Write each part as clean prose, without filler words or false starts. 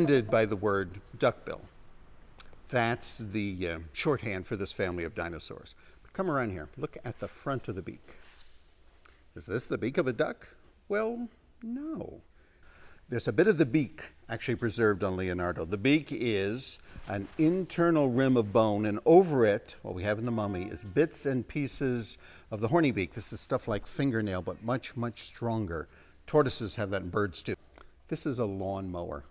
offended by the word duckbill. That's the shorthand for this family of dinosaurs. But come around here, look at the front of the beak. Is this the beak of a duck? Well, no. There's a bit of the beak actually preserved on Leonardo. The beak is an internal rim of bone, and over it, what we have in the mummy, is bits and pieces of the horny beak. This is stuff like fingernail, but much, much stronger. Tortoises have that, and birds too. This is a lawnmower.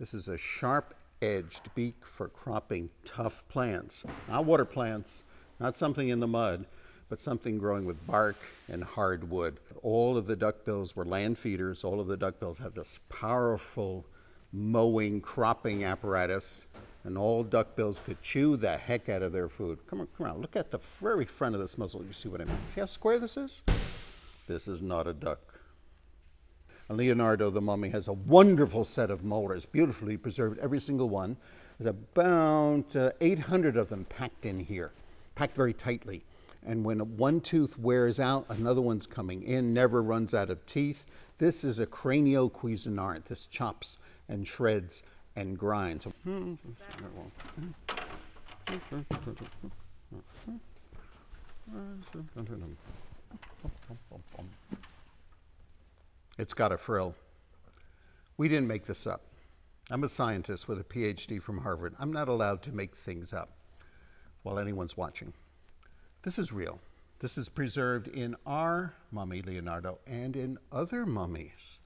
This is a sharp-edged beak for cropping tough plants. Not water plants, not something in the mud, but something growing with bark and hard wood. All of the duckbills were land feeders. All of the duckbills have this powerful mowing, cropping apparatus, and all duckbills could chew the heck out of their food. Come on, come on, look at the very front of this muzzle. You see what I mean? See how square this is? This is not a duck. And Leonardo the mummy has a wonderful set of molars, beautifully preserved, every single one. There's about 800 of them packed in here, packed very tightly. And when one tooth wears out, another one's coming in, never runs out of teeth. This is a cranial cuisinart. This chops and shreds and grinds. It's got a frill. We didn't make this up. I'm a scientist with a PhD from Harvard. I'm not allowed to make things up while anyone's watching. This is real. This is preserved in our mummy, Leonardo, and in other mummies.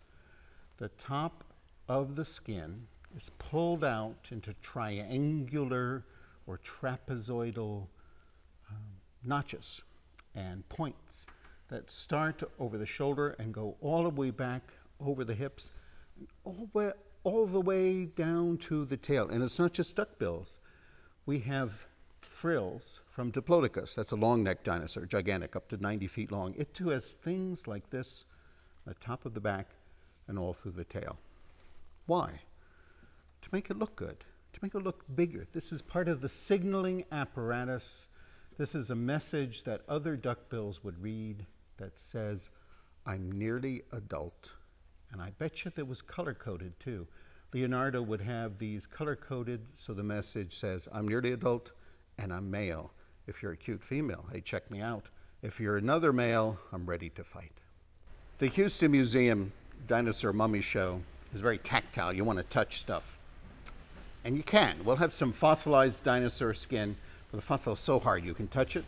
The top of the skin is pulled out into triangular or trapezoidal notches and points that start over the shoulder and go all the way back over the hips, and all the way down to the tail. And it's not just duckbills. We have frills from Diplodocus. That's a long-necked dinosaur, gigantic, up to 90 feet long. It too has things like this, the top of the back and all through the tail. Why? To make it look good, to make it look bigger. This is part of the signaling apparatus. This is a message that other duckbills would read that says, I'm nearly adult. And I bet you that was color-coded too. Leonardo would have these color-coded, so the message says, I'm nearly adult, and I'm male. If you're a cute female, hey, check me out. If you're another male, I'm ready to fight. The Houston Museum Dinosaur Mummy Show is very tactile. You want to touch stuff. And you can. We'll have some fossilized dinosaur skin. The fossil is so hard you can touch it.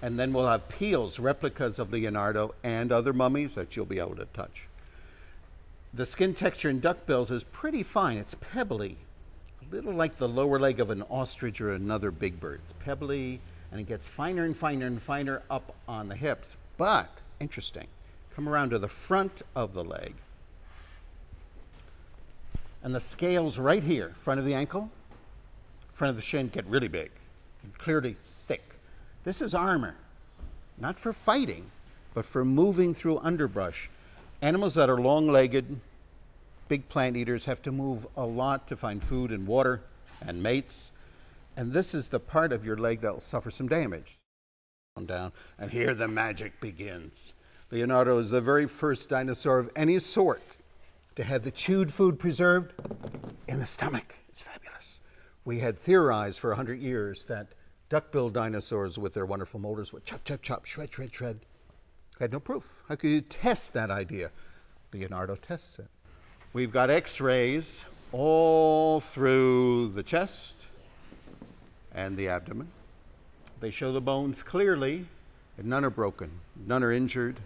And then we'll have peels, replicas of Leonardo and other mummies that you'll be able to touch. The skin texture in duckbills is pretty fine. It's pebbly. A little like the lower leg of an ostrich or another big bird. It's pebbly, and it gets finer and finer and finer up on the hips. But, interesting, come around to the front of the leg. And the scales right here, front of the ankle, front of the shin, get really big, and clearly thick. This is armor, not for fighting, but for moving through underbrush. Animals that are long-legged, big plant eaters, have to move a lot to find food and water and mates. And this is the part of your leg that will suffer some damage. Down, and here the magic begins. Leonardo is the very first dinosaur of any sort to have the chewed food preserved in the stomach. It's fabulous. We had theorized for 100 years that duckbill dinosaurs with their wonderful molars would chop, chop, chop, shred, shred, shred. Had no proof. How could you test that idea? Leonardo tests it. We've got x-rays all through the chest and the abdomen. They show the bones clearly, and none are broken, none are injured,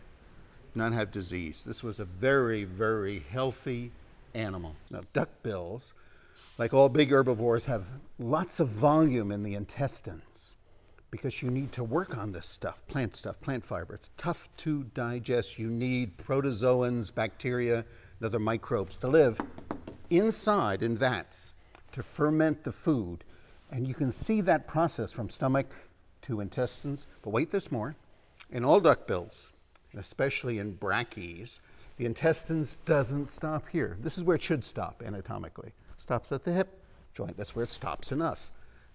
none have disease. This was a very, very healthy animal. Now, duckbills, like all big herbivores, have lots of volume in the intestines because you need to work on this stuff, plant fiber. It's tough to digest. You need protozoans, bacteria, and other microbes to live inside in vats to ferment the food. And you can see that process from stomach to intestines. But wait, there's more. In all duckbills, and especially in brachies, the intestines doesn't stop here. This is where it should stop anatomically. It stops at the hip joint. That's where it stops in us,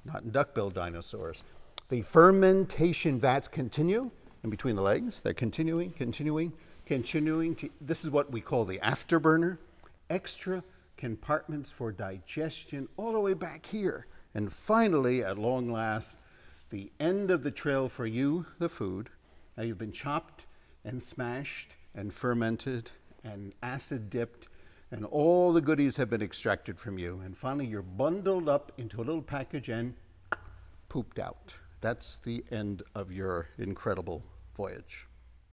not in duckbill dinosaurs. The fermentation vats continue in between the legs. They're continuing, continuing. This is what we call the afterburner, extra compartments for digestion all the way back here. And finally, at long last, the end of the trail for you, the food. Now you've been chopped and smashed and fermented and acid dipped, and all the goodies have been extracted from you. And finally, you're bundled up into a little package and pooped out. That's the end of your incredible voyage.